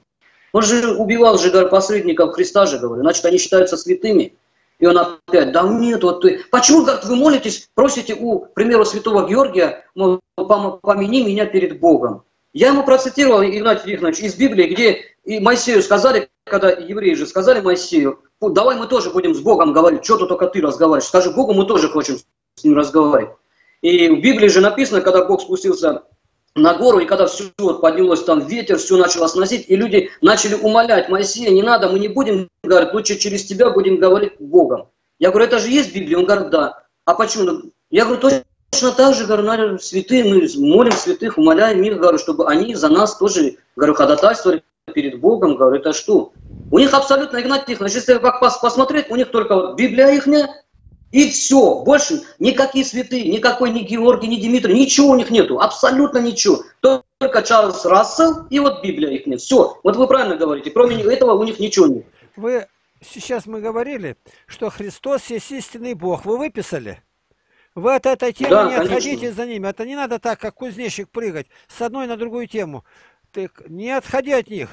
Он же убивал же, говорит, посредников Христа же, говорю, значит, они считаются святыми. И он опять, да нет, вот ты... Почему, говорит, вы молитесь, просите у, к примеру, святого Георгия, мол, помяни меня перед Богом. Я ему процитировал, Игнатий Тихонович, из Библии, где и Моисею сказали, когда евреи же сказали Моисею, давай мы тоже будем с Богом говорить, что-то только ты разговариваешь, скажи Богу, мы тоже хотим с ним разговаривать. И в Библии же написано, когда Бог спустился на гору, и когда все вот, поднялось там ветер, все начало сносить, и люди начали умолять Моисея, не надо, мы не будем говорить, лучше через тебя будем говорить Богом. Я говорю, это же есть в Библии? Он говорит, да. А почему? Я говорю, точно так же, говорю, наверное, святые, мы молим святых, умоляем их, говорю, чтобы они за нас тоже, говорю, ходатайствовали перед Богом, говорю, это что? У них абсолютно, Игнатий Тихонович, если как посмотреть, у них только вот Библия ихняя, и все, больше никакие святые, никакой ни Георгий, ни Димитрий, ничего у них нету, абсолютно ничего. Только Чарльз Рассел и вот Библия их нет. Все, вот вы правильно говорите, кроме этого у них ничего нет. Вы сейчас мы говорили, что Христос есть истинный Бог, вы выписали? Вы от этой темы да, не отходите за ними, это не надо так, как кузнечик прыгать с одной на другую тему. Так не отходи от них,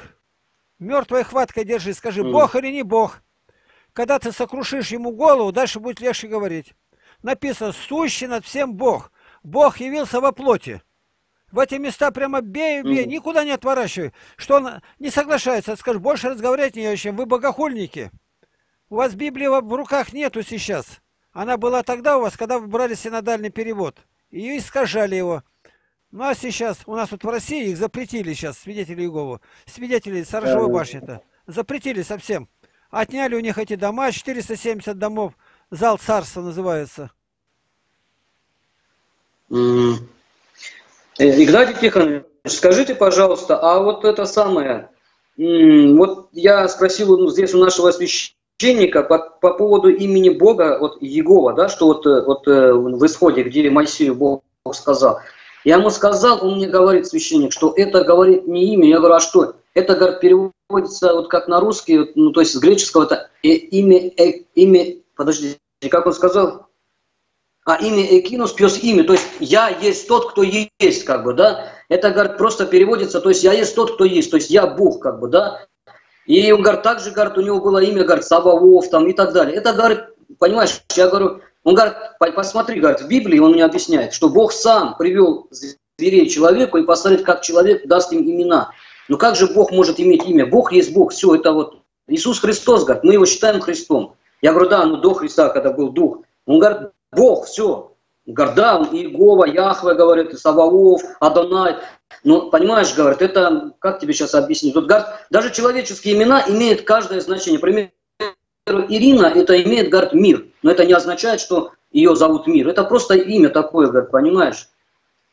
мертвой хваткой держи, скажи, Бог или не Бог. Когда ты сокрушишь ему голову, дальше будет легче говорить. Написано, сущий над всем Бог. Бог явился во плоти. В эти места прямо бей, никуда не отворачивай. Что он не соглашается, скажет, больше разговаривать не о чем, вы богохульники. У вас Библии в руках нету сейчас. Она была тогда у вас, когда вы брали синодальный перевод. И искажали его. Ну а сейчас, у нас вот в России их запретили сейчас, свидетели Иеговы. Свидетели Сторожевой башни-то. Запретили совсем. Отняли у них эти дома, 470 домов, зал царства называется. Игнатий Тихонович, скажите, пожалуйста, а вот это самое, вот я спросил здесь у нашего священника по поводу имени Бога, вот Иегова, да, что вот в Исходе, где Моисею Бог сказал. Я ему сказал, он мне говорит, священник, что это говорит не имя, я говорю, а что? Это, говорит, переводится вот как на русский, ну, то есть с греческого, это имя, подождите, как он сказал? А имя Экинус плюс имя, то есть я есть тот, кто есть, как бы, да? Это, говорит, просто переводится, то есть я есть тот, кто есть, то есть я Бог, как бы, да? И он, говорит, также, говорит, у него было имя, говорит, Саваоф, там, и так далее. Это, говорит, понимаешь, я говорю, он, говорит, посмотри, говорит, в Библии он мне объясняет, что Бог сам привел зверей человеку и посмотрит, как человек даст им имена. Но как же Бог может иметь имя? Бог есть Бог, все, это вот Иисус Христос, говорит, мы его считаем Христом. Я говорю, да, ну до Христа, когда был Дух. Он говорит, Бог, все. Он говорит, да, он Иегова, Яхве, говорит, Саваоф, Адонай. Ну, понимаешь, говорит, это, как тебе сейчас объяснить? Вот, говорит, даже человеческие имена имеют каждое значение. Например, Ирина, это имеет, говорит, мир. Но это не означает, что ее зовут мир. Это просто имя такое, говорит, понимаешь?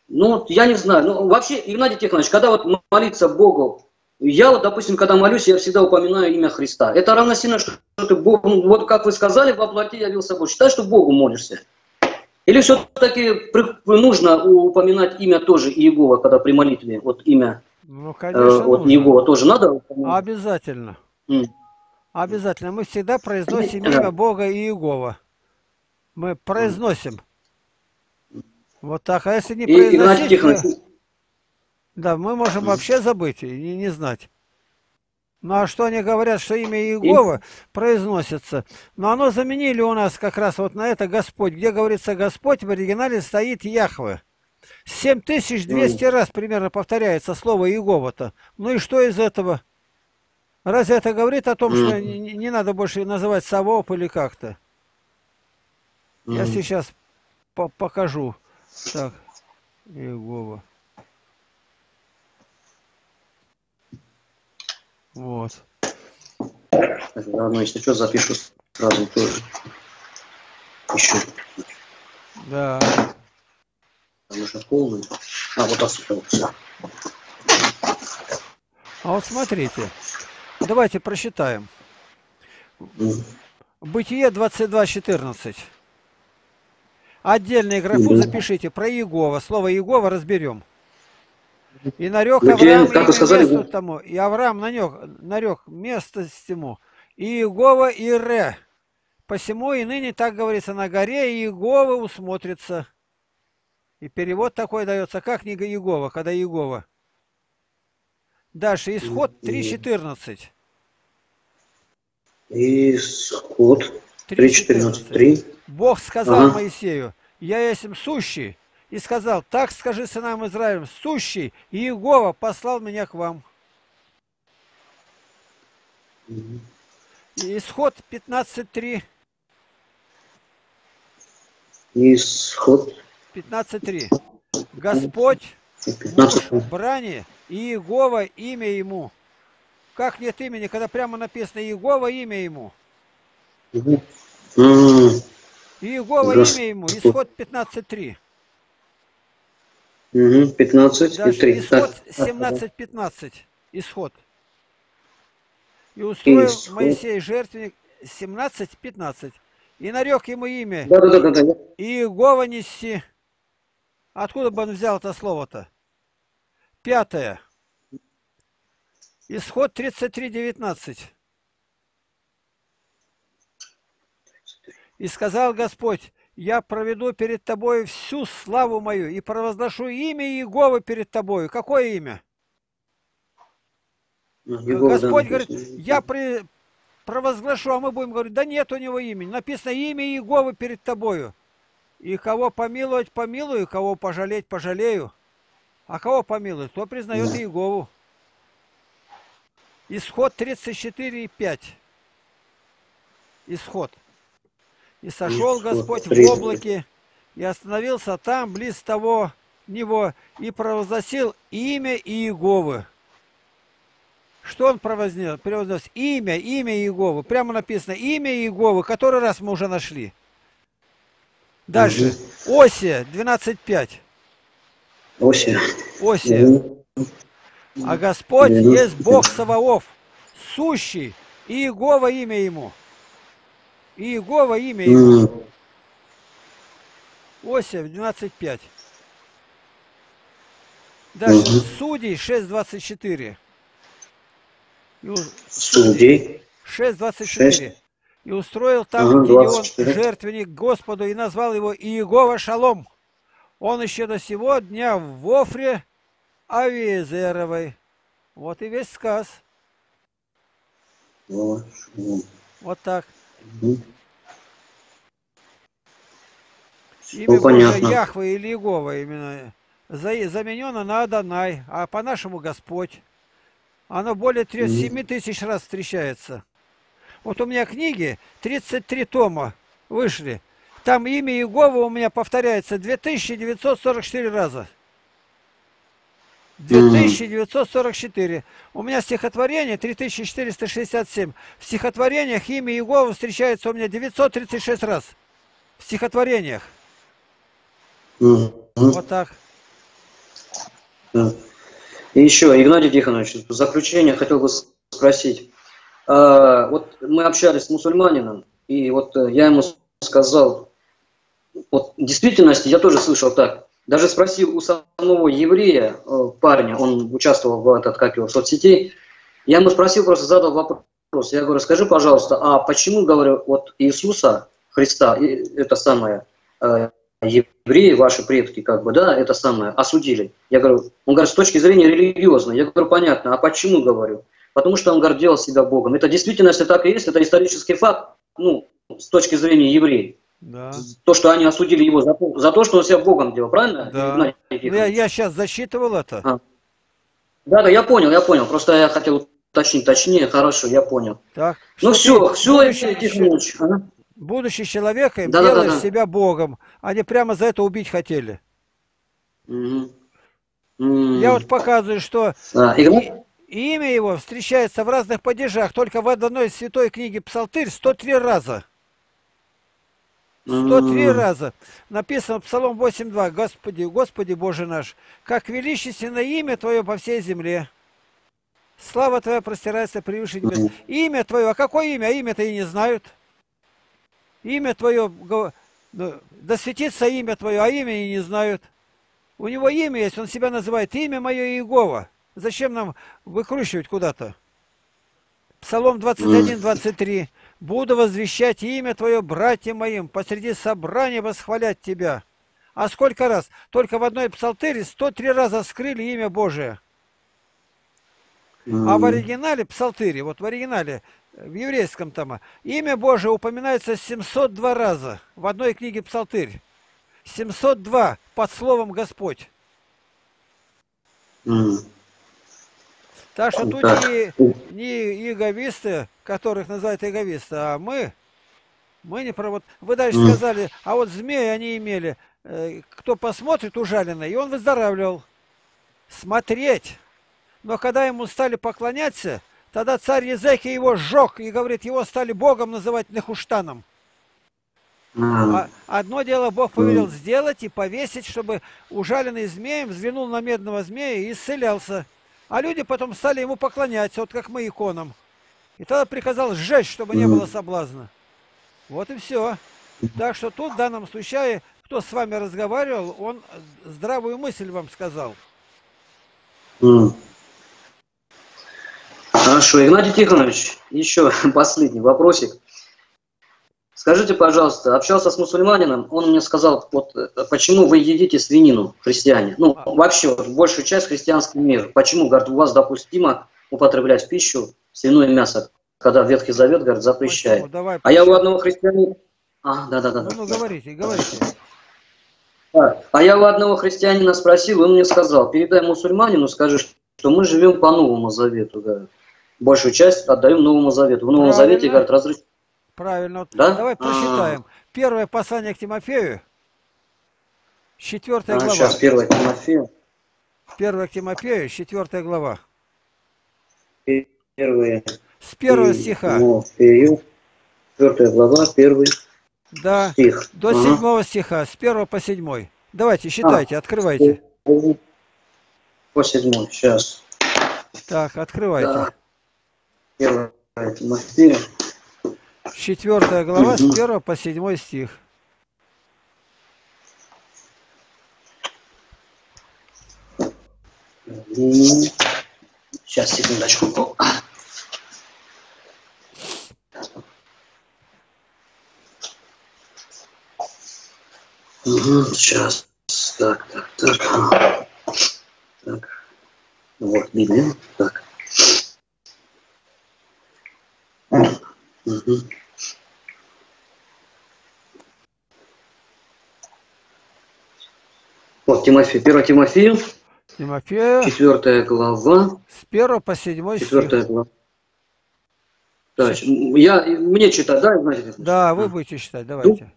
Ну, я не знаю. Ну, вообще, Игнатий Тихонович, когда вот молиться Богу, я вот, допустим, когда молюсь, я всегда упоминаю имя Христа. Это равносильно, что ты Богу, вот как вы сказали, во плоти явился Бог. Считай, что Богу молишься. Или все-таки нужно упоминать имя тоже Иегова, когда при молитве, вот имя Ну, конечно, от него тоже надо? Обязательно. Обязательно. Мы всегда произносим имя Бога Иегова. Мы произносим. Вот так. А если не произносить... Да, мы можем вообще забыть и не знать. Ну, а что они говорят, что имя Иегова произносится? Но оно заменили у нас как раз вот на это Господь. Где говорится Господь, в оригинале стоит Яхве. 7200 раз примерно повторяется слово Иегова-то. Ну и что из этого? Разве это говорит о том, что не надо больше называть Савооп или как-то? Я сейчас покажу. Так, Иегова. Вот. Ладно, если что, запишу сразу тоже. Еще. Да. Потому что полный. А, вот остался. А вот смотрите. Давайте прочитаем. Бытие 22:14. Отдельную графу запишите. Про Иегова. Слово Иегова разберем. И нарек Авраам имя тому, и Авраам нарек место тому, и Иегова и Ре. Посему и ныне, так говорится, на горе Иегова усмотрится. И перевод такой дается, как книга Иегова, когда Иегова. Дальше, Исход 3:14. Исход 3:14. Бог сказал Моисею: «Я есмь сущий». И сказал: «Так скажи сынам Израилем, сущий Иегова послал меня к вам». Исход 15:3. Исход 15:3. Господь, муж брани, Иегова имя ему. Как нет имени, когда прямо написано Иегова имя ему? Иегова имя ему. Исход 15:3. 15:3. Исход 17:15. Исход. И устроил Моисей жертвенник 17:15. И нарек ему имя. Иегова Нисси. Откуда бы он взял это слово-то? 5. Исход 33:19. И сказал Господь: «Я проведу перед тобой всю славу мою и провозглашу имя Иеговы перед тобою». Какое имя? Иегова, Господь говорит: «Я провозглашу», а мы будем говорить: «Да нет у него имени». Написано: «Имя Иеговы перед тобою». И кого помиловать, помилую, кого пожалеть, пожалею. А кого помилует, то признает Иегову. Исход 34:5. Исход. И сошел Господь в облаке, и остановился там, близ того него, и провозгласил имя Иеговы. Что он провозгласил? Имя Иеговы. Прямо написано имя Иеговы, который раз мы уже нашли. Дальше. Осия 12:5. Осия. А Господь есть Бог Саваоф, сущий, и Иегова имя ему. Иегова имя его. Осия 12:5. Дальше. Судей 6:24. Судей 6:24. И устроил там Гедеон жертвенник Господу и назвал его Иегова Шалом. Он еще до сего дня в Офре Авиезеровой. Вот и весь сказ. Вот так. Имя Божие Яхве или Иегова именно заменено на Адонай, а по-нашему Господь. Оно более 7 тысяч раз встречается. Вот у меня книги, 33 тома вышли. Там имя Иегова у меня повторяется 2944 раза. 2944. У меня стихотворение 3467. В стихотворениях имя Иегова встречается у меня 936 раз. В стихотворениях. Вот так. И еще, Игнатий Тихонович, в заключение хотел бы спросить. Вот мы общались с мусульманином, и вот я ему сказал, вот в действительности я тоже слышал так, Даже спросил у самого еврея, парня, он участвовал в этот, как его, соцсетей, я ему спросил, просто задал вопрос, я говорю, скажи, пожалуйста, а почему, говорю, вот Иисуса Христа, это самое, евреи, ваши предки, как бы, да, это самое, осудили. Я говорю, он говорит, с точки зрения религиозной, я говорю, понятно, а почему, говорю? Потому что он гордел себя Богом. Это действительно, если так и есть, это исторический факт, ну, с точки зрения евреев. Да. То, что они осудили его за то, что он себя Богом делал, правильно? Да. Я сейчас засчитывал это. Да, я понял. Просто я хотел уточнить, точнее, хорошо, я понял. Так. Ну все, будучи человеком, делаешь себя Богом. Они прямо за это убить хотели. Я вот показываю, что имя его встречается в разных падежах. Только в одной из святой книги Псалтырь 103 раза. 103 раза. Написано Псалом 8.2. Господи, Господи Боже наш, как величественно имя Твое по всей земле. Слава Твоя простирается превыше небес. Имя Твое. А какое имя? Имя-то и не знают. Имя Твое. Да светится имя Твое, а имя и не знают. У него имя есть, он себя называет. Имя мое Иегова. Зачем нам выкручивать куда-то? Псалом 21.23. Буду возвещать имя Твое, братьям моим, посреди собрания восхвалять Тебя. А сколько раз? Только в одной псалтыре 103 раза вскрыли имя Божие. А в оригинале псалтыри, вот в оригинале, в еврейском томе, имя Божие упоминается 702 раза в одной книге Псалтырь. 702 под словом Господь. Так что тут не иеговисты, которых называют иеговисты, а мы не провод. Вы дальше сказали, а вот змеи они имели, кто посмотрит ужаленный, и он выздоравливал. Смотреть. Но когда ему стали поклоняться, тогда царь Иезекииль его сжег и говорит, его стали Богом называть Нехуштаном. Одно дело Бог повелел сделать и повесить, чтобы ужаленный змеем взглянул на медного змея и исцелялся. А люди потом стали ему поклоняться, вот как мы иконам. И тогда приказал сжечь, чтобы не было соблазна. Вот и все. Так что тут в данном случае, кто с вами разговаривал, он здравую мысль вам сказал. Хорошо. Игнатий Тихонович, еще последний вопросик. Скажите, пожалуйста, общался с мусульманином, он мне сказал, вот, почему вы едите свинину, христиане? Ну, вообще, большую часть христианского мира. Почему, говорит, у вас допустимо употреблять в пищу свиное мясо, когда Ветхий Завет, говорит, запрещает? Почему? Давай, почему? А я у одного христианина... говорите. А я у одного христианина спросил, он мне сказал, передай мусульманину, скажи, что мы живем по Новому Завету, говорит. Большую часть отдаем Новому Завету. В Новом Завете, говорит, разрешено. Правильно. Да? Давай прочитаем. Первое послание к Тимофею. 4 глава. Сейчас, 1 Тимофею. 1 Тимофею, 4 глава. С 1 стиха. 4 глава, 1 стих. До 7 стиха, с 1 по 7. Давайте, считайте, открывайте. По 7, сейчас. Так, открывайте. 1 Тимофею. 4 глава, с 1 по 7 стих. Сейчас, секундочку. Сейчас. Так. Вот, Библия. Так. Вот, Тимофей, 1 Тимофею, 4 глава, с 1 по 7 стих. Глава. Так, мне читать, да, Игнатий? Да, вы будете читать, давайте.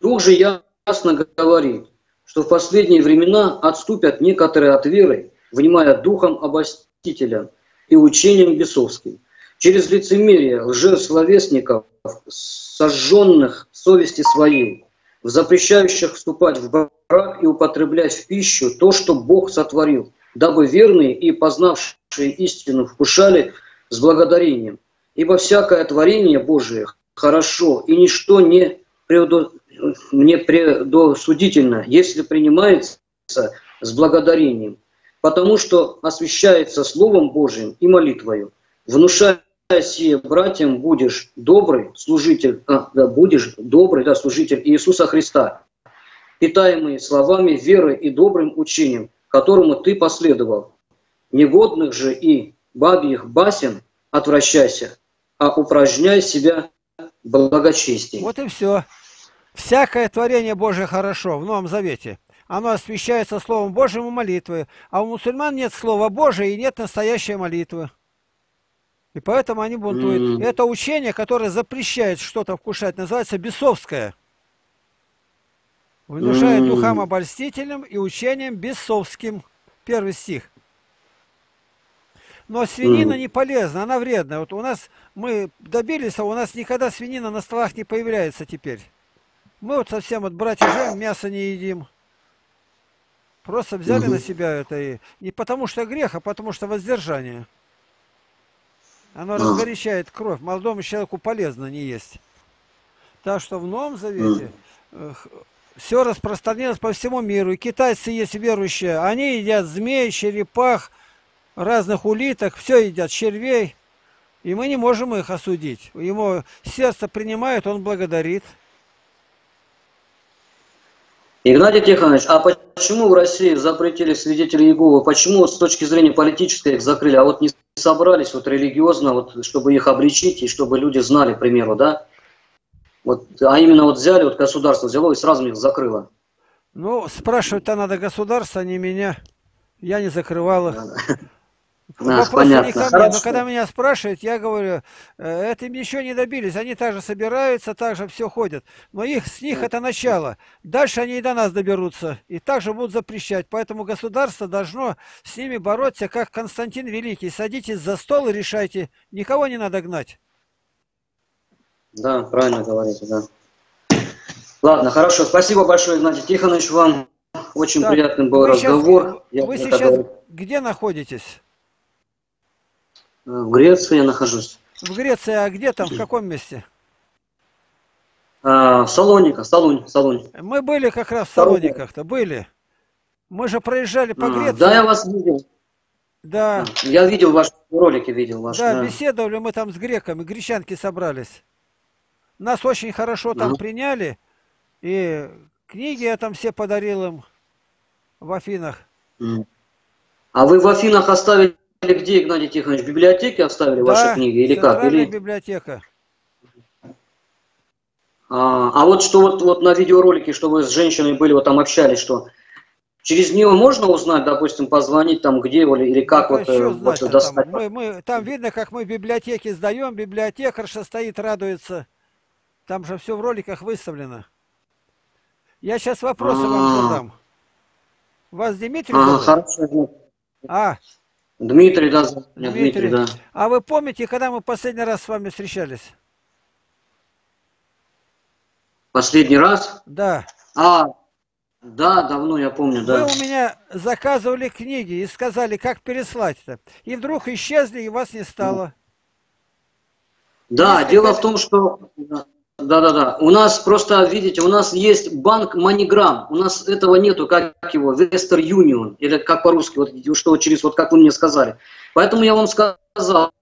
Дух же ясно говорит, что в последние времена отступят некоторые от веры, внимая духом обольстителя и учением бесовским, через лицемерие лжесловесников, сожженных совести своей, в запрещающих вступать в брак и употреблять в пищу то, что Бог сотворил, дабы верные и познавшие истину вкушали с благодарением. Ибо всякое творение Божие хорошо, и ничто не мне предосудительно, если принимается с благодарением, потому что освящается Словом Божиим и молитвою. Внушая сие братьям, будешь добрый служитель, служитель Иисуса Христа, питаемый словами веры и добрым учением, которому ты последовал. Негодных же и бабьих басен отвращайся, а упражняй себя благочестием. Вот и все. Всякое творение Божие хорошо в Новом Завете. Оно освящается Словом Божьим и молитвой. А у мусульман нет Слова Божия и нет настоящей молитвы. И поэтому они бунтуют. Это учение, которое запрещает что-то вкушать, называется бесовское. Внушает духам обольстителям и учением бесовским. 1 стих. Но свинина не полезна, она вредна. Вот у нас, мы добились, а у нас никогда свинина на столах не появляется теперь. Мы вот совсем от братьев Жен мясо не едим. Просто взяли на себя это. И не потому что грех, а потому что воздержание. Оно разгорячает кровь. Молодому человеку полезно не есть. Так что в Новом Завете все распространилось по всему миру. И китайцы есть верующие. Они едят змей, черепах, разных улиток, все едят, червей. И мы не можем их осудить. Ему сердце принимает, он благодарит. Игнатий Тихонович, а почему в России запретили свидетелей Иеговы? Почему вот с точки зрения политической их закрыли, а вот не собрались вот религиозно, вот, чтобы их обличить и чтобы люди знали, к примеру, да? Вот, а именно вот взяли, вот государство взяло и сразу их закрыло. Ну, спрашивать-то надо государство, а не меня. Я не закрывал их. Вопрос не ко мне, но когда меня спрашивают, я говорю, это им еще не добились. Они также собираются, также все ходят. Но их, с них это начало. Дальше они и до нас доберутся. И также будут запрещать. Поэтому государство должно с ними бороться, как Константин Великий. Садитесь за стол и решайте. Никого не надо гнать. Да, правильно говорите, да. Ладно, хорошо. Спасибо большое, Игнатий Тихонович, вам. Очень так, приятным был разговор. Вы сейчас где находитесь? В Греции я нахожусь. В Греции, а где там, в каком месте? А, Салоник. Мы были как раз в Салониках-то, были. Мы же проезжали по Греции. Да, я вас видел. Да. Я видел ваши ролики, Да, беседовали мы там с греками, гречанки собрались. Нас очень хорошо там приняли, и... Книги я там все подарил им в Афинах. А вы в Афинах оставили где, Игнатий Тихонович? В библиотеке оставили ваши книги или как? Центральная библиотека. А вот что вот на видеоролике, что вы с женщиной были, вот там общались, что через нее можно узнать, допустим, позвонить там где или как вот достать? Там видно, как мы в библиотеке сдаем, библиотекарша стоит, радуется. Там же все в роликах выставлено. Я сейчас вопросы вам задам. Вас Дмитрий зовут? Дмитрий, да. Дмитрий, да. А вы помните, когда мы последний раз с вами встречались? Последний раз? Да. Да, давно, я помню, да. Вы у меня заказывали книги и сказали, как переслать-то. И вдруг исчезли, и вас не стало. Да, дело в том, что... Да. У нас просто, видите, у нас есть банк MoneyGram. У нас этого нету, как его, Вестер-Юнион, или как по-русски, вот что через, вот как вы мне сказали. Поэтому я вам сказал,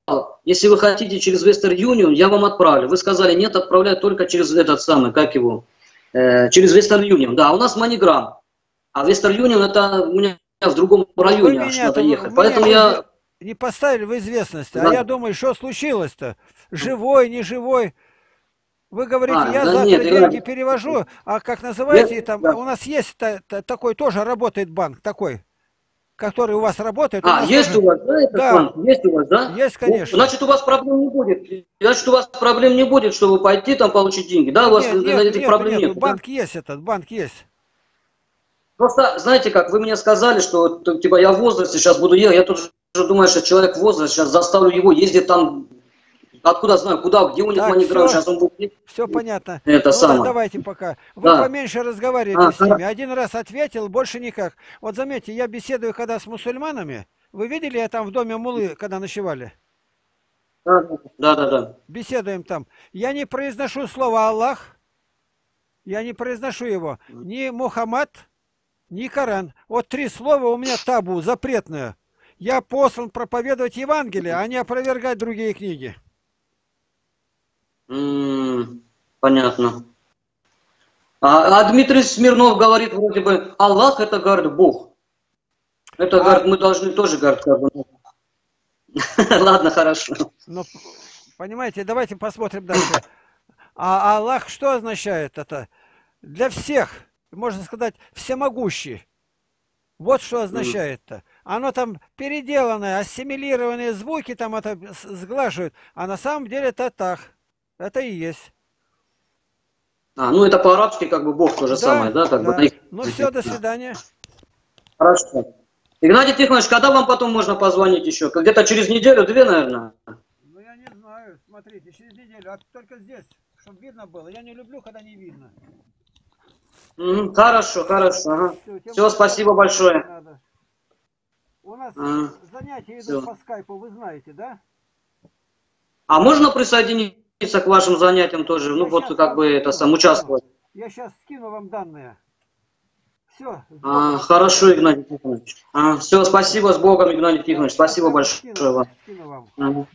если вы хотите через Вестер-Юнион, я вам отправлю. Вы сказали, нет, отправляю только через этот самый, как его, через Вестер-Юнион. Да, у нас MoneyGram, а Вестер-Юнион это у меня в другом районе, надо ехать. Поэтому я... Не поставили в известность, а я думаю, что случилось-то? Живой, не живой... Вы говорите, я завтра деньги перевожу, а как называете, там у нас есть такой, тоже работает банк, такой, который у вас работает. Есть у вас, да, этот банк? Есть у вас, да? Есть, конечно. Значит, у вас проблем не будет. Значит, у вас проблем не будет, чтобы пойти там получить деньги, да? У вас этих проблем нет. Банк есть этот, банк есть. Просто, знаете как, вы мне сказали, что типа я в возрасте, сейчас буду ехать, я тут же думаю, что человек в возрасте, сейчас заставлю его ездить там. Откуда знаю, куда, где у них MoneyGram, сейчас он будет... Все понятно. Это давайте пока. Вы поменьше разговариваете с ними. Один раз ответил, больше никак. Вот заметьте, я беседую когда с мусульманами. Вы видели, я там в доме Мулы, когда ночевали? Да. Беседуем там. Я не произношу слово Аллах, Я не произношу его. Ни Мухаммад, ни Коран. Вот три слова у меня табу, запретное. Я послан проповедовать Евангелие, а не опровергать другие книги. Понятно. А Дмитрий Смирнов говорит вроде бы, Аллах это говорит Бог. Это говорит, мы должны тоже говорить. Ладно, хорошо. Но, понимаете, давайте посмотрим дальше. А Аллах что означает это? Для всех, можно сказать, всемогущий. Вот что означает-то. Оно там переделанное, ассимилированные звуки там это сглаживают. А на самом деле это так. Это и есть. Ну это по-арабски как бы Бог то же самое, да? Ну все, до свидания. Хорошо. Игнатий Тихонович, когда вам потом можно позвонить еще? Где-то через неделю-две, наверное? Ну я не знаю, смотрите, через неделю, а только здесь, чтобы видно было. Я не люблю, когда не видно. Хорошо, хорошо. Ага. Все, спасибо большое. Надо. У нас занятия идут по скайпу, вы знаете, да? А можно присоединиться к вашим занятиям тоже? Я участвовать. Я сейчас скину вам данные. Все, хорошо, Игнатий Тихонович. Все, спасибо, с Богом, Игнатий Тихонович. Спасибо большое вам.